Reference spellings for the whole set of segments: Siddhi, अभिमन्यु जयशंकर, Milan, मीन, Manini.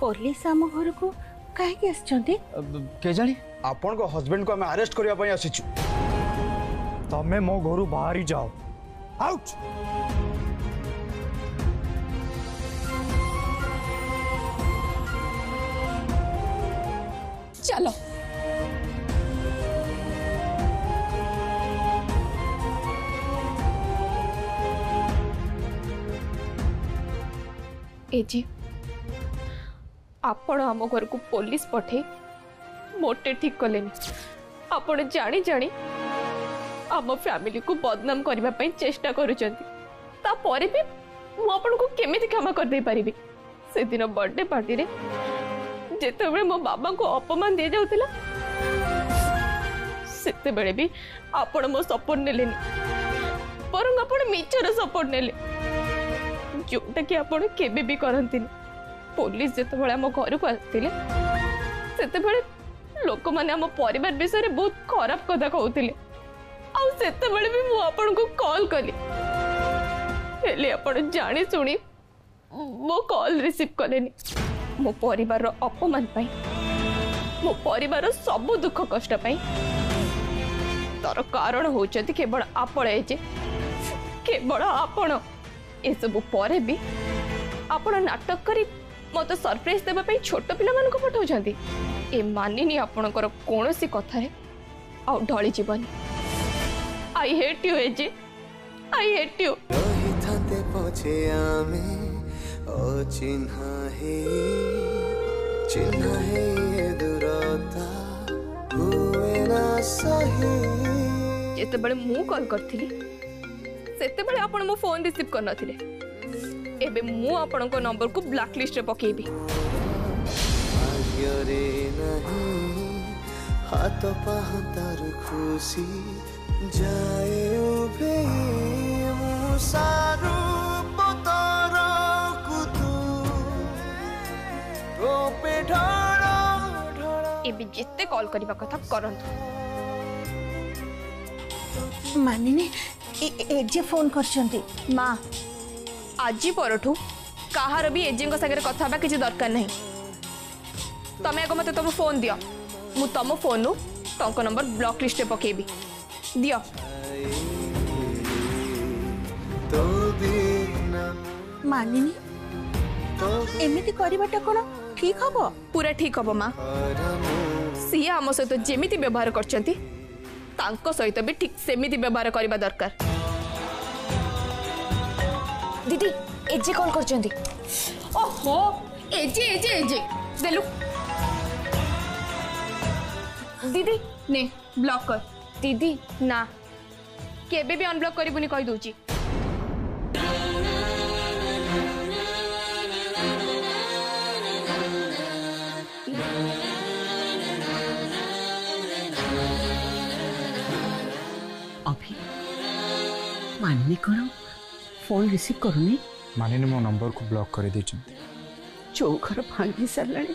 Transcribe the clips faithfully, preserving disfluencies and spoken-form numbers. Police आम घर को कहीं आजाणी आपण को हस्बैंड को अरेस्ट करने आसीचु तमें मो घर बाहरी जाओ आउट। चलो एजी आपण आम घर को पुलिस पठे मोटे ठीक कले आपण जानी जानी आम फैमिली को बदनाम करने चेष्टा करुँचे भी मुझे को केमी क्षमा करदे पारि। से दिन बर्थडे पार्टी रे जिते बड़े मो बाबा को अपमान दि जाऊला से बड़े भी आपण मो सपोर्ट ने बर आप मीचर सपोर्ट ने जोटा कि आप भी करती पुलिस जिते बड़े आम घर को आसते से बड़े लोक मैंने आम पर विषय में बहुत खराब कथा कहते बड़े भी मुझे को कॉल कली हेले कल जानी सुनी मो कॉल रिसीव कले मो परिवार अपमान मो परिवार सब दुख कष्ट तार कारण होचति केवल आपण एजे केवल आपण ए सब पर भी आपण नाटक करी मत सरप्राइज देवाई छोट पान पठाऊँच ए मानिनी आपणकर कौन सी कथार आउ ढली जीवन। I hate you एजे I hate you। चिन्हा है चिन्हा है ये दुराता हुए ना सही जिते बड़े मु कॉल करथिली सेते बड़े आपण मो फोन रिसीव कर नथिले एबे मु आपण को नंबर को ब्लैक लिस्ट रे पकेबी भाग्य रे नहीं हाथ पहतर खुशी जाए उभे मुसारू जिते कॉल करने कथा करंतु मानिनी एजे फोन करछंती मां आजी परठू कहार भी एजे सागर कथा किसी दरकार नहीं तमें आग मत तुम फोन दियो मु तुम फोन तुमको नंबर ब्लॉक लिस्ट पकेबी दियो। मानिनी एमती करवाटा कौन ठीक हम पूरा ठीक हम माँ सी आम सहित जमी व्यवहार कर भी ठीक सेमती व्यवहार करवा दरकार। दीदी एजे कॉल करछंती ओहो एजे एजे एजे देलु दीदी ने ब्लॉक कर दीदी ना केबे भी अनब्लॉक करूनी कही दूची अभी मानिनी करो फोन रिसीव करूनी मानिनी मो नंबर को ब्लॉक कर दे जो घर भांगी सारे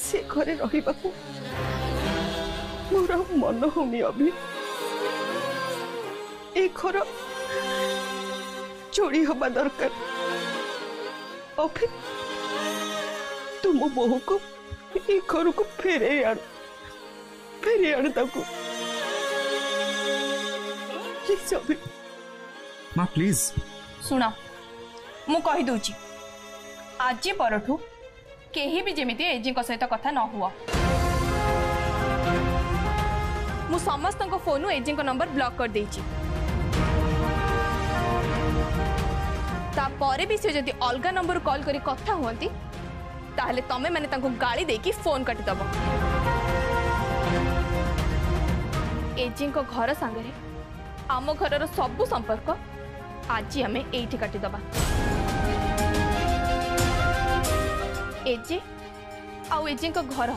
से घरे रही मोर मन होनी अभी ए घर चोरी हवा दरकार। अभी तुम बहू को ए घर को फेरे आड़ फेरे आड़ ताको माँ प्लीज सुन मु कही दूची आज परठू केही भी जेमिति एजी सहित कथा न हुआ मु समस्त को फोन एजी नंबर ब्लॉक कर देची तापरे भी सी जदि अलग नंबर कॉल करी कथा हुंती ताहले तमे माने तांको गाली देकी फोन काटी दबो एजी को घर सांगरे आम घर सबू संपर्क आज आम ये काटिदबा एजे आजे घर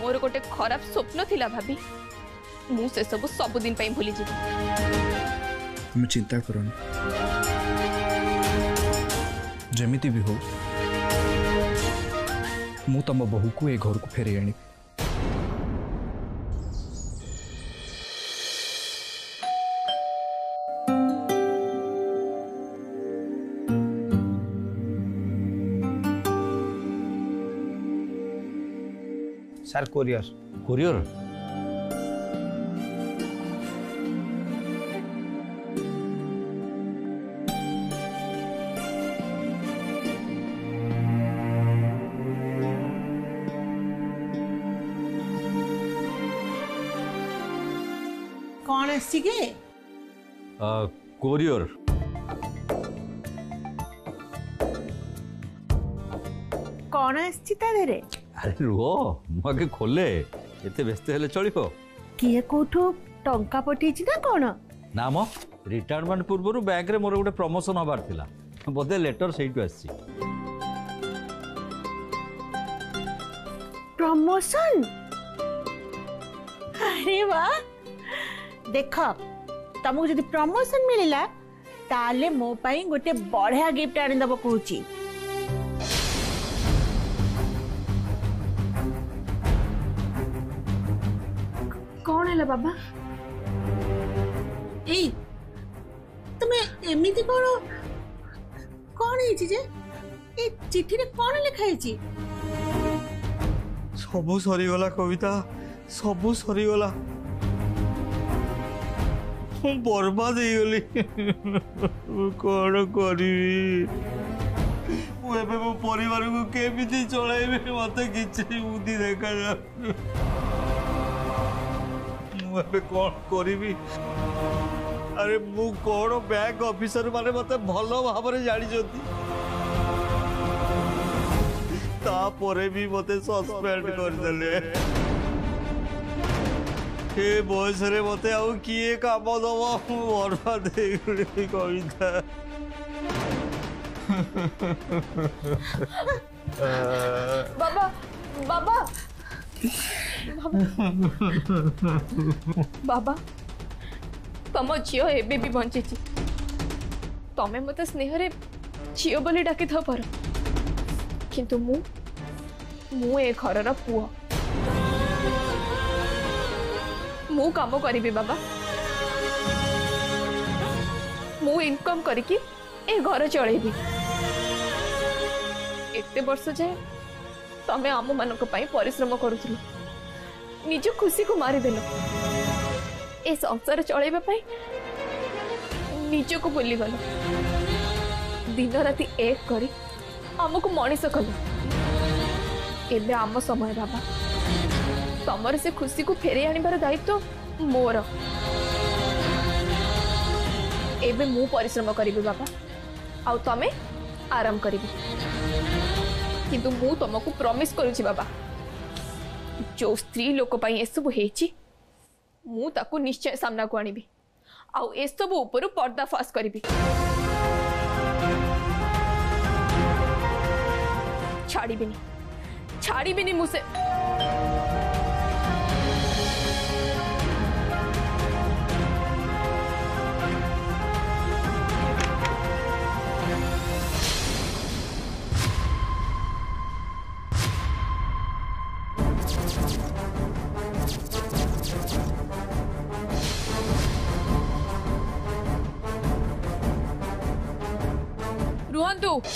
मोर गोटे खराब स्वप्न थिला भाभी मु से सब सबुदिन भूली जी तुम चिंता करनी जमिति भी हो मु तुम बहू को ए घर को फेरे आनी सर कुरियर। कुरियर? कौन है सीगे? Uh, courier. कौन आस्थिता देरे? अरे रुओ मगे खोले एते व्यस्त हेले चलिबो किए कोठो टंका पठेछि ना कोन नाम रिटायरमेंट पूर्वरु बैंक रे मोर गुटे प्रमोशन होबार थिला बोधे लेटर सेइटु आछि प्रमोशन। अरे वाह देखो तमु जदि प्रमोशन मिलिला ताले मो पई गुटे बढिया गिफ्ट आनि दबो कहूछि। बाबा ए तुम्हें एमिति करो कौन है जे ए चिट्ठी रे कौन लिखाई छी सब सरी वाला कविता सब सरी वाला ओ बर्बाद हे गली कोन करिवि मु एबे मो परिवार को केमिति चलाइबे मते किछी बुद्धि देखा जा अबे कौन करिवि। अरे मु कोन बैंक ऑफिसर माने मते भलो भाबरे जानि जोती ता परे भी मते सस्पेंड कर देले हे बॉस रे मते आउ किए काम दबो बर्फा दे गली कविता बाबा बाबा बाबा तुम झीओ एबे भी बंचे तमें मत स्नेह रे झीओ बोली डाकी था पर किंतु मु मु ए घरर पुओ मु काम करिबे बाबा मु इनकम करके ए घर चलेबी एते वर्ष जाए तमें आम मान परिश्रम करूल निज खुशी को मारिदेल ए संसार चलैबा निज को भूलीगल दिन राति एक करी आमको मनीष कल एबे आम समय बाबा तमर से खुशी को फेरे आनिबार दायित्व मोर एबे मु परिश्रम करिबे बाबा आउ तमें आराम करिबे किंतु मु तुमको प्रॉमिस करूची बाबा जो स्त्री लोक पाई एसबू हेची मु ताको निश्चय सामना को आनीबी आउ एसबू ऊपर पर्दाफाश करी छाड़ी भी नहीं छाड़ी भी नहीं मुसे मते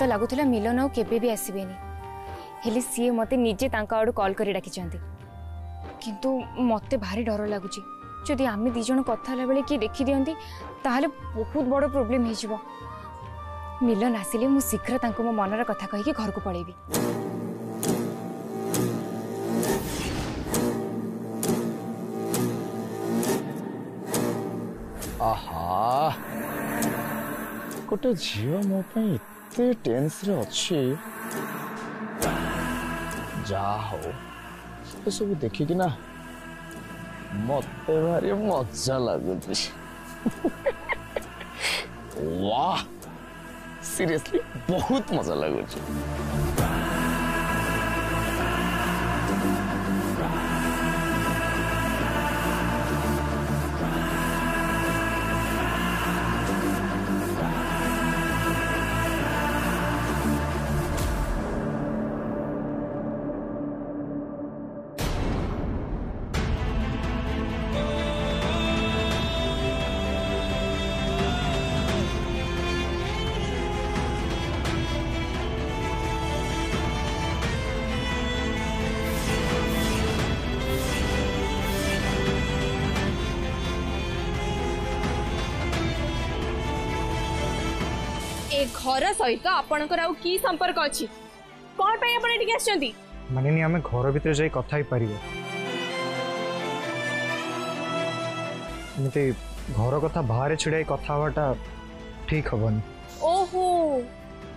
तो लगुला मिलन आउ केबे भी आसबेनी हेले सी मते निजे तांका आडू कॉल करी डाकी चंती किंतु मते भारी डर लगुची जदि आमे दी जण कथा ला बेले की देखि दियंती ताहले बहुत बड़ प्रॉब्लम हे जिवो। मिलन आसिले मु शीघ्र तांको मो मनर कथा कहि के घर को पळेबी। आहा कोटे जीव मो पे इते टेंस रे अछि जा हो ये सब देखी कि ना मते भारी मजा लगुच वाह सीरियसली बहुत मजा लगुच ए घर सहित आपनकर आउ की संपर्क अछि कोन पय आपण एठी आछंती मानिनी हमें घर भीतर जाई कथा ही परियो मते घर कथा बाहर छिड़ाई कथावाटा ठीक हबन। ओहो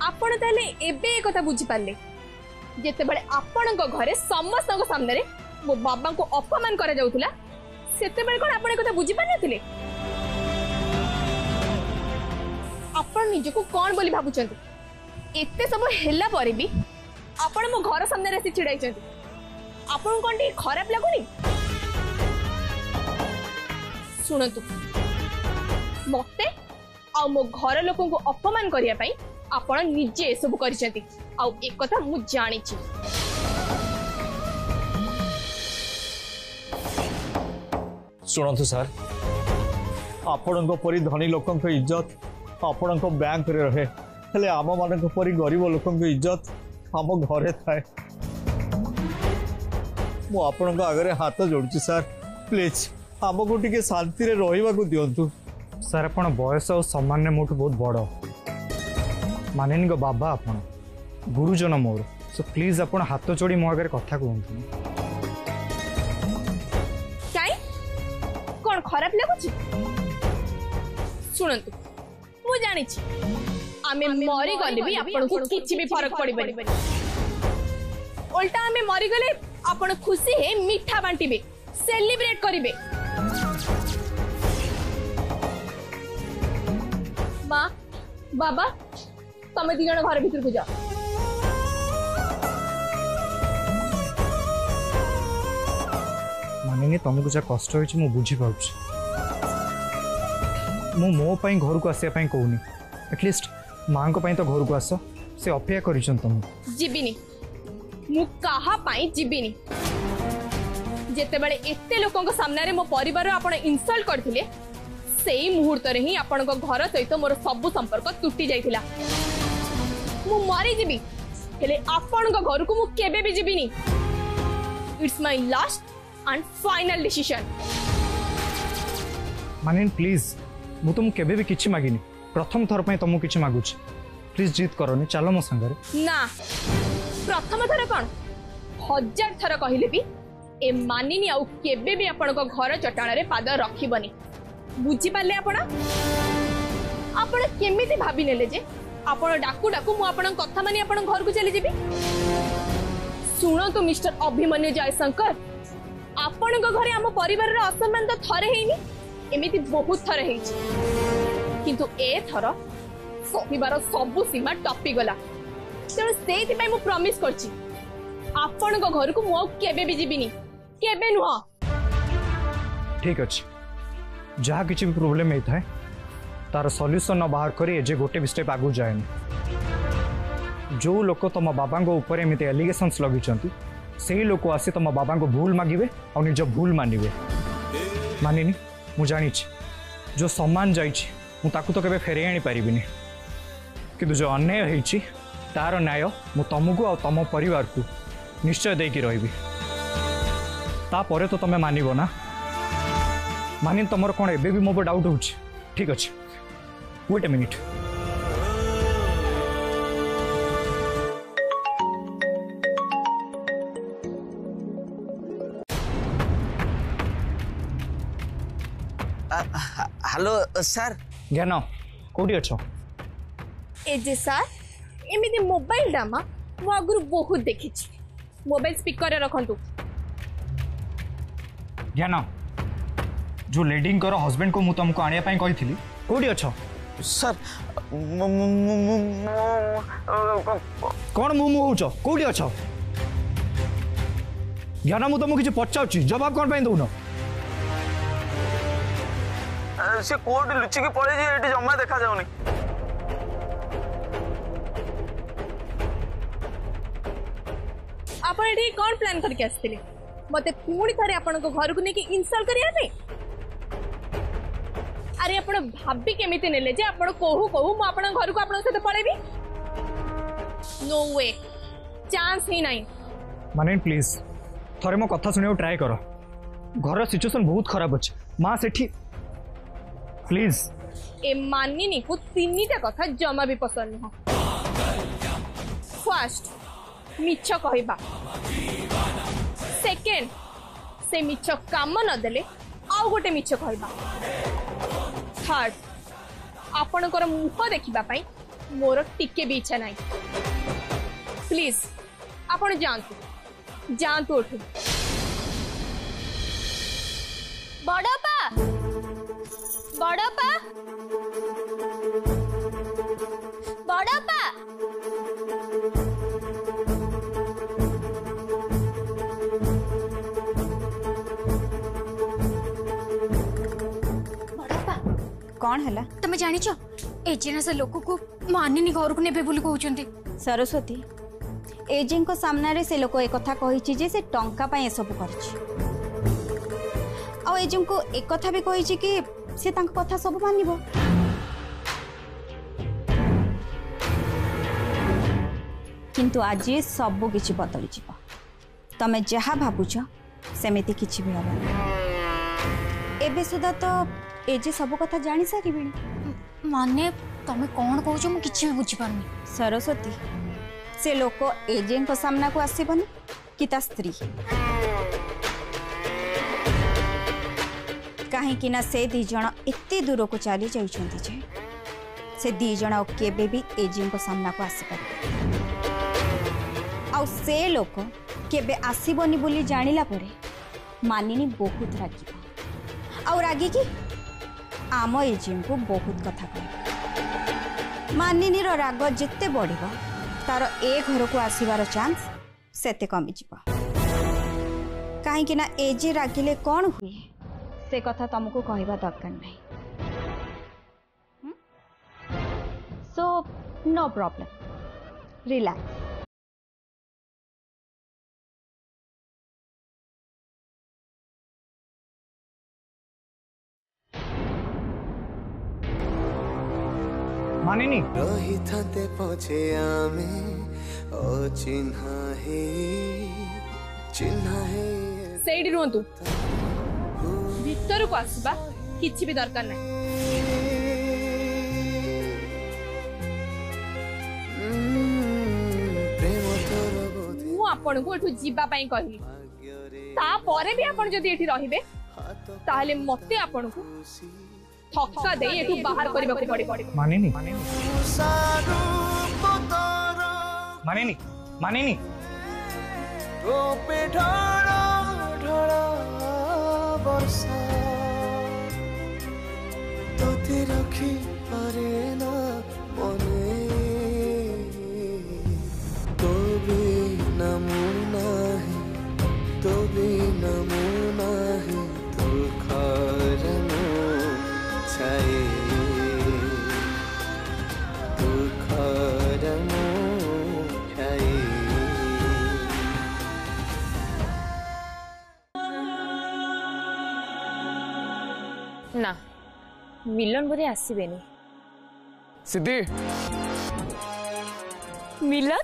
आपण तले एबे कथा बुझी पाले जेते बळे आपण को घरे समस्त को सामने रे मो बाबा को अपमान करा जाउतला सेते बळे कोन आपण कथा बुझी पालेतले आपण निज को कोन बोली भाबुचंती एते सब हेला परे भी आपण मो घर सामने रे चिडाइचंती आपण कोन ठी खराब लागुनी सुनंतु मते आ मो घर लोकन को अपमान करिया पई आपण निजे सब करिसंती आ एक कथा मु जानि छी सुनंतु सर आपण को परी धनी लोकन को इज्जत आपण को बैंक रे रहे हेले आम मान को परी गरीब लोकन को इज्जत आम घरे थाए मो आपण को आगे हाथ जोड़ छी सर प्लीज आम को टिके शांति रे रहिबा को दियंतु सर आपण बयस और सम्मान ने मोठ बहुत बड़ो मानिनी को बाबा आपण गुरुजन मोर सो प्लीज आपण हाथ जोड़ी मो आगे कथा कहंतु काई कोन खराब लागुची सुनंतु मु जानि छी आमे मरी गले भी आपण को किछि भी फरक पड़ि बनि उल्टा आमे मरी गले आपण खुशी हे मीठा बांटीबे सेलिब्रेट करिबे मां बाबा तमे दिगण घर भीतर को जाओ मानिनी तमे को जा कष्ट होइछ मु बुझी पाउछ मु मो पई घर को आसे पई कहूनी एटलीस्ट मां को पई तो घर को आसो से अपेया करिसन तुम जीबिनी मु कहा पई जीबिनी जेते बड़े एते लोकों को सामने रे मो परिवार आपण इंसल्ट करथिले सेही मुहूर्त रे ही आपण को घर सहित मोर सब संपर्क टूटी जाइथिला मु मरि जिबी हेले आपण को घर को मु केबे भी जिबिनी it's my last and final decision मानिन प्लीज मु तुम केबे भी किछि मागिनी प्रथम थर पई तुम किछि मागुछ प्लीज जिद करोनी चलो मो संग रे ना प्रथम थर कोन हजार थर कहिले भी ए मानिनी आउ केबे भी आपण को घर चटाण रे पाद रखिबनी बुझी पाले आपण आपण केमिति भाबी नेले जे आपण डाकू डाकू मु आपण कथा मानि आपण घर को चली जेबी सुनो तो मिस्टर अभिमन्यु जयशंकर आपण को घरे हम परिवार रे असम्मान तो थरे हेनी एमिति बहुत थरे हेछि किंतु ए थरो सोबिबार सब सीमा टपी गला तें सेति पई मु प्रॉमिस करछि आपण को घर को मु आउ केबे भी जेबिनी केबे नुह ठीक अछि जहा किछि भी प्रॉब्लम है थाए तार सॉल्यूशन न बाहर करी जे गोटे भी स्टेप आगु जाएन जो लोक तम बाबा को ऊपर एमिते एलिगेशंस लगिचंती सेही लोक आसे तम बाबा को भूल मागिबे आ निज भूल मानिबे मानिनी मु जानि छी जो सम्मान जाइछि मु ताकू तो केबे फेरे आनी पारिबिनी किंतु जो अन्याय हेछि तार न्याय मु तमको आ तम परिवार को निश्चय देकी रहिबी ता परे तो तमे मानिबो ना मानिन तमर कोन एबे भी मो पर डाउट होछ ठीक अछि wait a minute hello sir ज्ञान कोडी अछो ए जे सर एमिदे मोबाइल डामा मो आगुरु बहुत देखि छी मोबाइल स्पीकर रे रखंतु ज्ञान जो लेडिंग करो हस्बैंड को मु तुमको आने पाई कही थी कोडी अच्छा सर कौन मु मु होचो कोडी अच्छा ज्ञान मु तुमको किछ पछाउ छी जवाब कोन पाई दोनो से कोड लुचि के पड़े जे एटी जम्मा देखा जाउनी आपण एटी कोन प्लान करके आस्थिले मते पूरी थारे आपण को घर को ने की इंस्टॉल करिया ने अरे आपण भाभी केमिति नेले जे आपण कोहू कोहू म आपण घर को आपण से पळेबी नो वे चांस ही नहीं मानिन प्लीज थरे म कथा सुनियो ट्राई करो घर सिचुएशन बहुत खराब अछि मां सेठी प्लीज ए मानिनी को तीनिटा कथा जमा भी पसंद नुह। फर्स्ट मिछ कहबा, सेकेंड से मिछ काम नदेले आउ गोटे मिछ कहबा, थर्ड आपणकर मुख देखिबा पई मोर टिके भी इच्छा नाही। प्लीज आपण जानतु जानतु उठु। बड़पा बड़पा बड़पा बड़पा कौन हला तुम जानी छो? एजेना से लोक को मानिनी घर को नेबे बोली कहउचंती। सरस्वती एजें को सामना रे से लोक ए कथा कहिछि जे से टंका पय ए सब करछि। आ एजें को एक कथा भी कहिछि कि से तांक कथा सब मानिबो। किंतु आज सब किछि बदली जिवो। तमे जहा भाबुछ सेमेति किछि भी होबा। एबे सुदा तो एजे सब कथा जानि सारिबिनी। माने तमे कोन कहउछ मु किछि भी बुझि पारनी। सरस्वती से लोक एजें को सामना को आसीबनी कि ता स्त्री कहीं ना से दी जण एते दूर को चली जाइछंती जे से दी जण केबे भी एजें को सामना को आसी पारे। आ से लोक केबे आसीबनी बोली जानिला परे मानिनी बहुत रागिबा। आ रागी की आम एजें को बहुत कथा कहबा। मानिनी रो राग जिते बढ़िबा तार ए घर को आसीबार चांस सेते कमी जिबा। कहीं ना एजे रागिले कौन हुए से कथा तुमको कहवा दरकार नहीं। So no problem, relax. मानिनी रही थाते पछे आमे ओ चिन्हा हे चिन्हा हे सेडी रुंतु भीतर को आसबा किछि भी दरकार नहीं। मु आपण को एठु जीवा पई कहली ता पारे भी आपण जदी एठी रहिबे ताहले मते आपण को ठक्का दे एठु बाहर करबा को पड़े। मानिनी मानिनी मानिनी तो पेठा ढोला बरसा तो तेरा की पारे ना मने तो भी नमूना है तो भी नमूना है तो कारण चाहिए तो कारण चाहिए। ना मिलन बोधे आसबेनी। सिद्धि Milan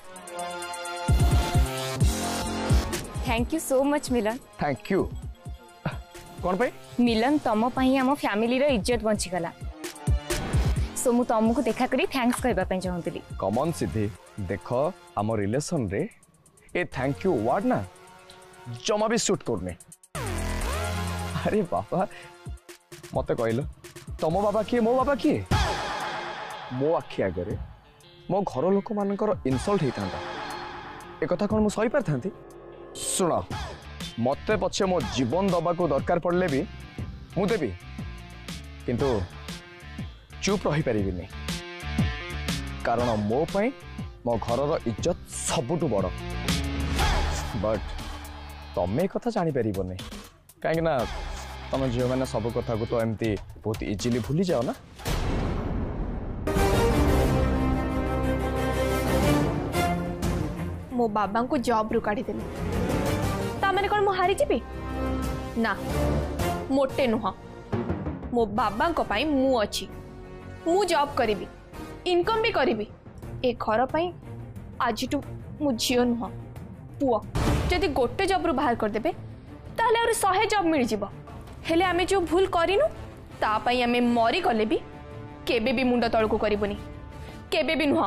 thank you so much. Milan thank you कौन पे? मिलन तम पई हम फैमिली रे इज्जत बंची गला सो मु तम को देखा करी थैंक्स कहबा पई चाहंतली। कम ऑन सिद्धि देखो हमर रिलेशन रे ए थैंक यू वर्ड ना जमा भी शूट करने। अरे बाबा मत कहल तुम बाबा किए मो बाबा किए मो आखि आगे मो घर लोक मान इनसल्ट होता एक कौन मुझे सही पारि। शुण मत पछे मो जीवन दबा को दरकार पड़े भी मु देवी किंतु चुप रही पारिनी कारण मोपाई मो घर इज्जत सबुठ बड़। बट तुम्हें एक जापर कहीं तुम झील मैंने सब कथा को तो एमती बहुत इजिली भूली जाओ ना। मो बाबा को जॉब रु काढ़ी मैंने कौन मु हारी जीवी ना मोटे नुह। मो बाबा को पाई मु अच्छी मु जॉब करी इनकम भी करी ए घर पर आज मु झील नुह पुआ जदि गोटे जॉब रु बाहर करदे ताहले शहे जॉब मिल जीव। हेले आमे जो भूल करिनु ता पई आमे मरी गले भी केबे भी मुंड तलकू करूनी केबे भी नुह।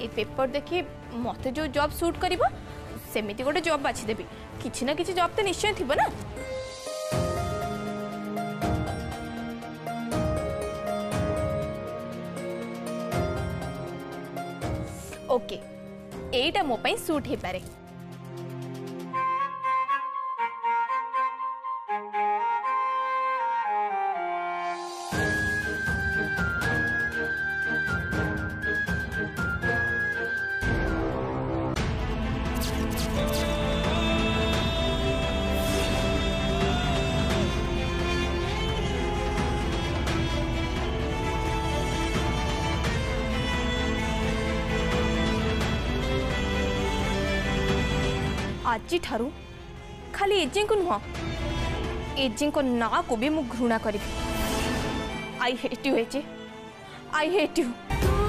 ये पेपर देखी मत जो जॉब सूट कर सेमती गोटे जॉब बाछीदेवी किसी ना कि जॉब तो निश्चय थी ना। ओके एटा मो पई सूट ही पारे। आज ठारू खाली एजे को नुह एजे ना को भी मु घृणा करी। आई हेट यू एजे, आई हेट यू।